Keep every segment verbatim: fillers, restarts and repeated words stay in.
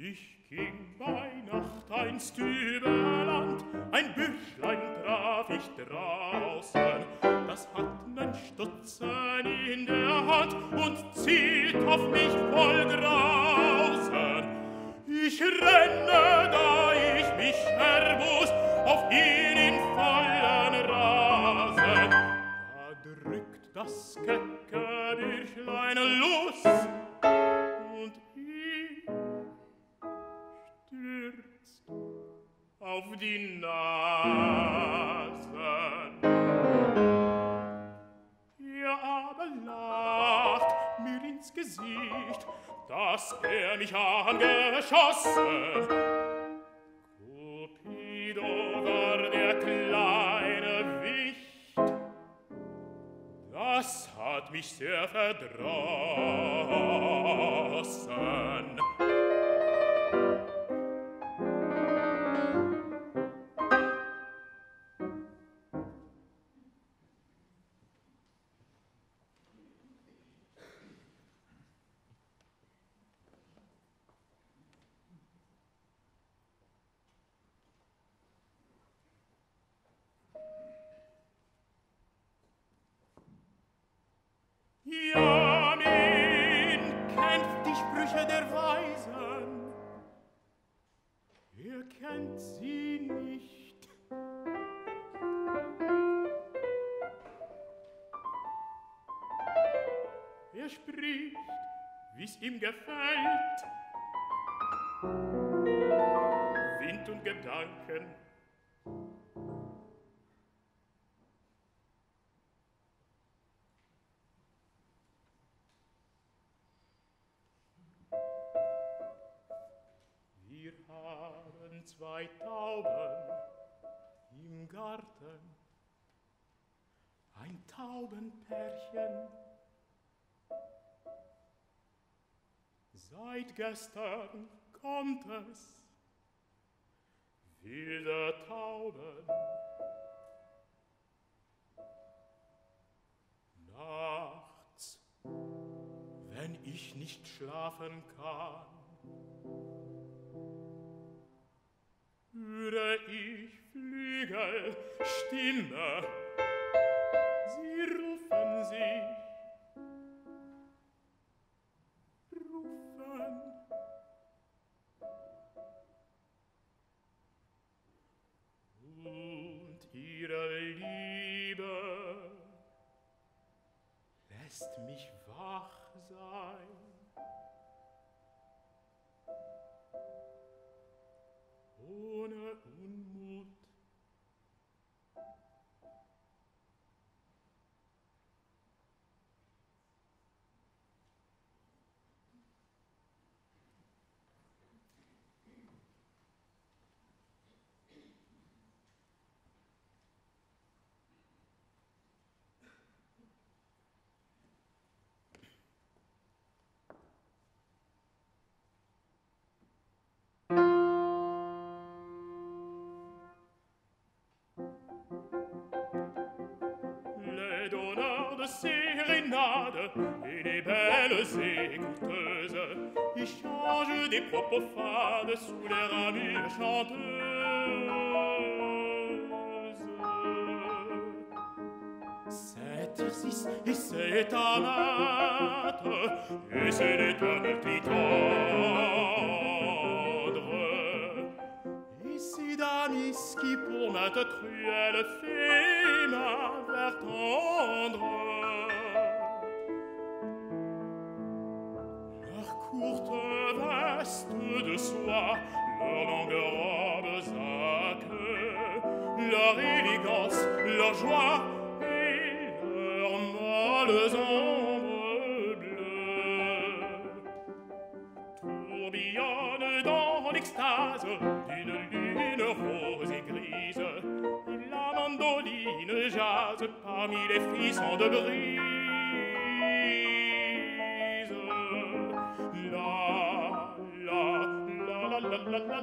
Ich ging bei Nacht einst über Land, ein Büchlein traf ich draußen, das hat nen Stutzen in der Hand und zielt auf mich voll Grausen. Ich renne, da ich mich erbost, auf ihn in vollen Rasen. Da drückt das kecke Büchlein los und auf die Nase. Er aber lacht mir ins Gesicht, dass er mich angeschossen. Cupido war der kleine Wicht, das hat mich sehr verdrossen. Kennt sie nicht. Er spricht, wie's ihm gefällt. Wind und Gedanken. Zwei Tauben im Garten, ein Taubenpärchen. Seit gestern kommt es, wilde Tauben. Nachts, wenn ich nicht schlafen kann, höre ich Flügelstimme, sie rufen sich, rufen. Und ihre Liebe lässt mich wach sein. Ohne Unmut. Sérénade et des belles écouteuses échangent des propos fades sous les ramures chanteuses. C'est Isis et c'est Amate et c'est l'étoile qui tendre et c'est Damis qui pour ma truelle fait ma vers tendre. Courtes vestes de soie, leurs longues robes à queue. leur joie et leurs molles ombres bleues tourbillonnent dans l'extase d'une lune rose et grise. La mandoline jase parmi les frissons de brise. La, la, la, la, la, la, la,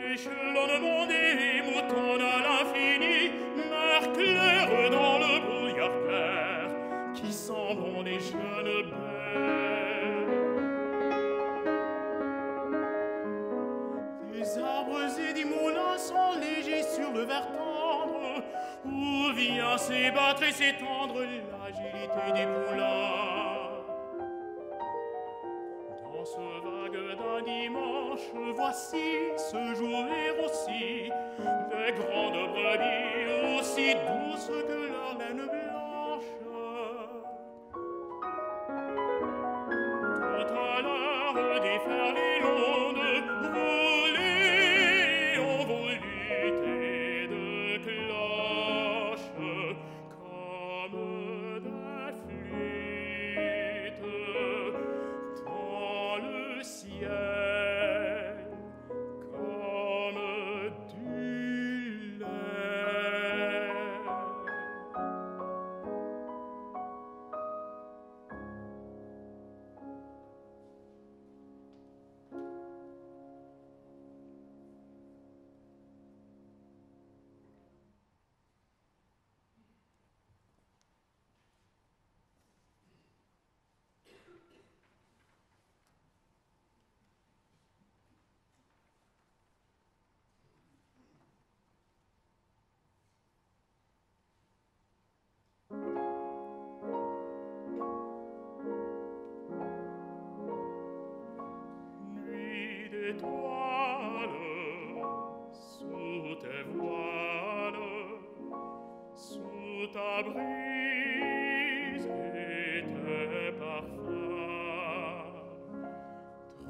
L'échelonnement des moutons de l'infini marque l'heure dans le brouillard clair qui semblent les jeunes pères. Des arbres et des moulins sont légers sur le vert tendre où vient s'ébattre et s'étendre l'agilité des poulains. Dans ce vague d'un dimanche, voici se jouer aussi des grandes brebis aussi douces que leur laine blanche. Tout à l'heure déferler l'onde, voler, on volait de cloches comme des flûtes dans le ciel. Sous tes voiles, sous ta brise et tes parfums,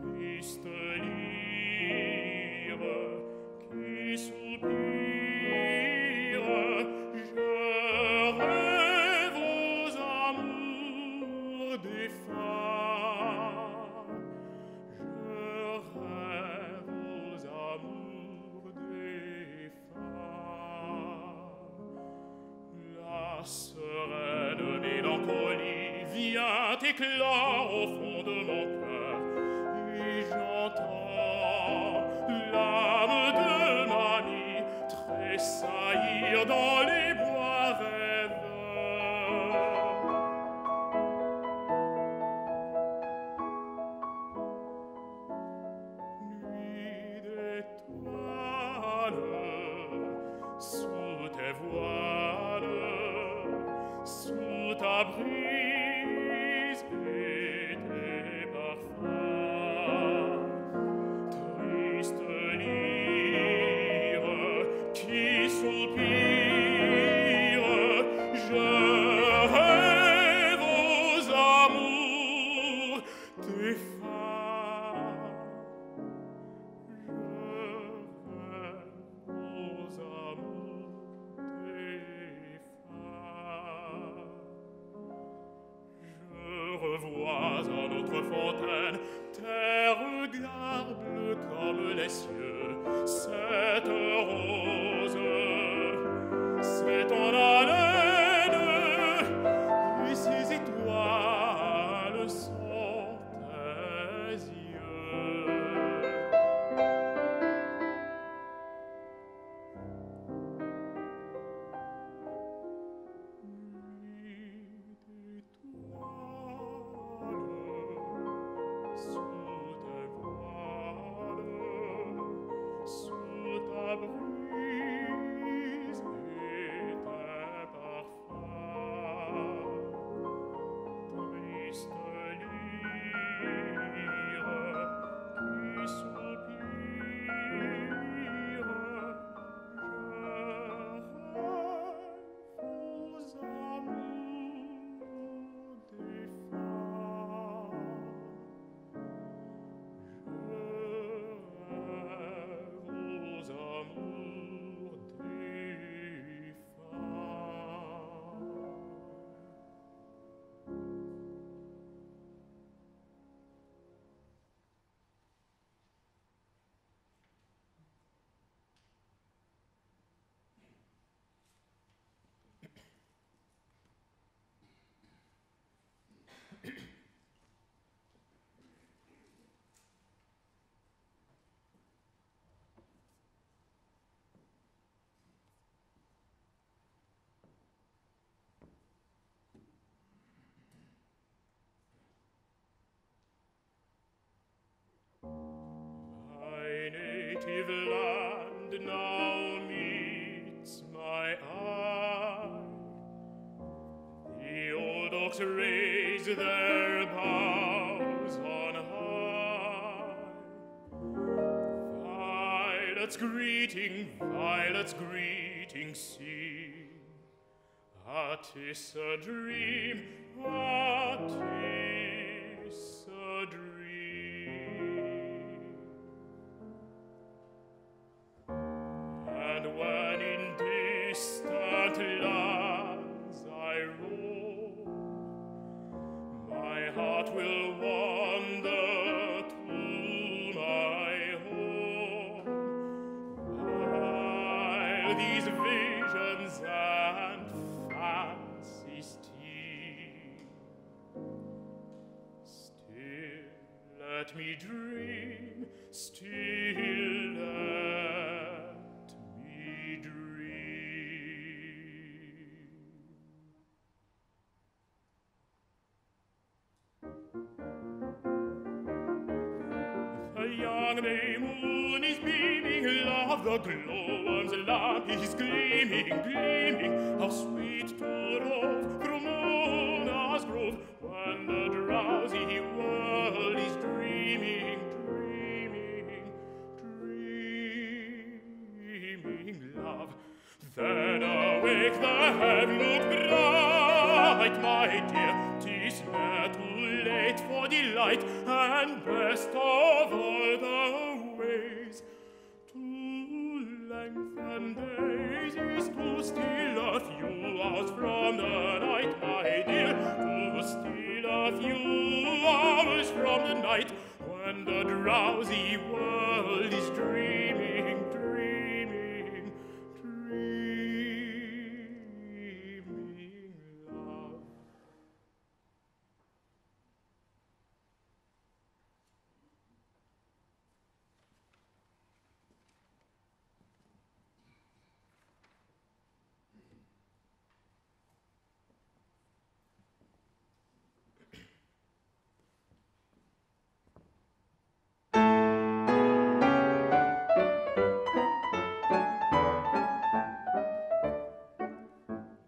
triste lyre qui soupire, je rêve aux amours des femmes. Sereine mélancolie vient éclore au fond de mon cœur et j'entends l'âme de ma vie tressaillir dans les bois rêveurs. Nuit d'étoiles sous tes voiles, sous ta brise et tes parfums, triste lyre qui soupire, je rêve aux amours des femmes, je rêve aux amours des femmes. Vois en notre fontaine tes regards bleus comme les cieux, cette rose, c'est ton haleine. Folks raise their bows on high. Violets greeting, violets greeting, sing. Ah, 'tis a dream, ah, 'tis a dream. And when in distant lands I roam, my heart will wander to my home. While these visions and let me dream, still let me dream. The young May moon is beaming, love the glowworm's lamp is gleaming, gleaming. How sweet to rove through Mona's grove when the drowsy world is dreaming. Dreaming, dreaming, dreaming, love. Then awake the heaven look bright, my dear. 'Tis ne'er too late for delight, and best of all the ways to lengthen days is to steal a few hours from the night, my dear. To steal a few hours from the night. And the drowsy world is dreaming, dreaming, dreaming, love.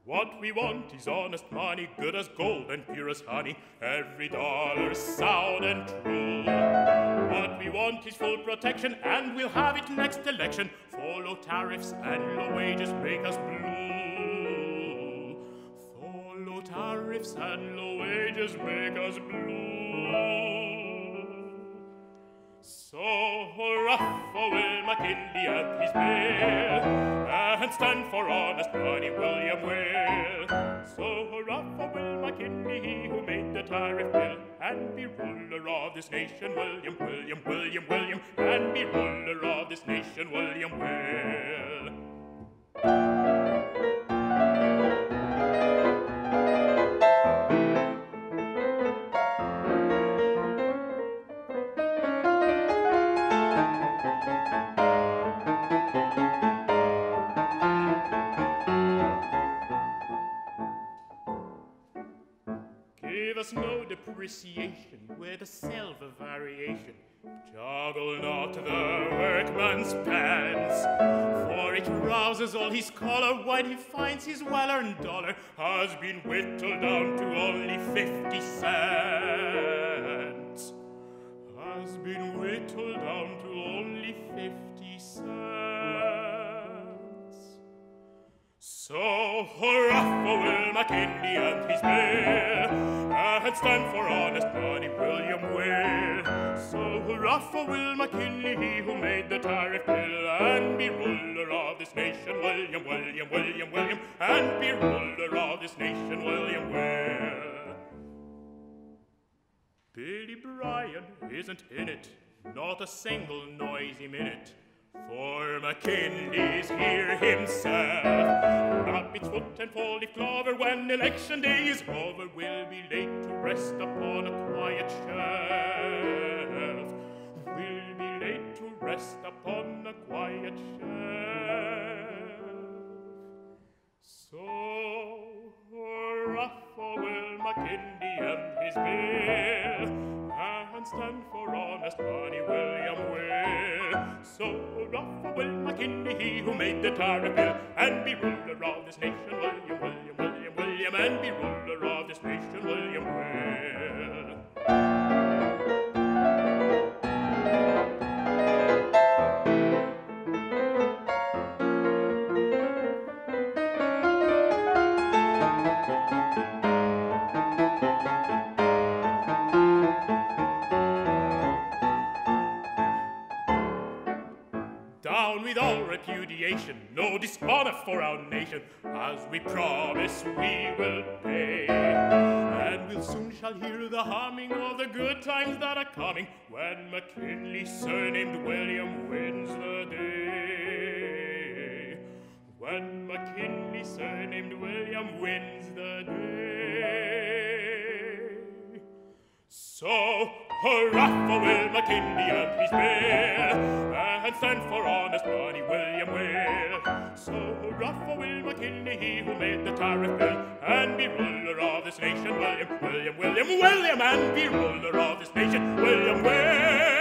What we want is honest money, good as gold and pure as honey, every dollar sound and true. What we want is full protection, and we'll have it next election, for low tariffs and low wages make us blue. For low tariffs and low wages make us blue. So hurrah for Will McKinley and his bill, and stand for honest money, William Will. So hurrah for Will McKinley, he who made the tariff bill, and be ruler of this nation, William, William, William, William, and be ruler of this nation, William Will. Give us no depreciation with a silver variation. Juggle not the workman's pence, for it rouses all his choler when he finds his well-earned dollar has been whittled down to only fifty cents. Has been whittled down to only fifty cents. So hurrah for Will McKinley and his bill, and stand for honest money, William Will. So hurrah for Will McKinley, he who made the tariff bill, and be ruler of this nation, William, William, William, William, and be ruler of this nation, William Will. Billy Bryan isn't in it, not a single noisy minute, for McKinley's here himself. Rabbit's foot and four-leaf clover, when election day is over, will be laid to rest upon a quiet shelf. Will be laid to rest upon a quiet shelf. So hurrah for Will McKinley and his bill, and stand for honest money, William Will. So hurrah for Will McKinley, he who made the tariff bill, and be ruler of this nation, William, William, William, William, and be ruler of this nation, William. humiliation, no dishonor for our nation, as we promise we will pay. And we'll soon shall hear the humming of the good times that are coming, when McKinley, surnamed William, wins the day. When McKinley, surnamed William, wins the day. So hurrah for Will McKinley and his bill, and stand for honest bloody William Will. So hurrah for Will McKinley, he who made the tariff bill, and be ruler of this nation, William, William, William, William, and be ruler of this nation, William Will.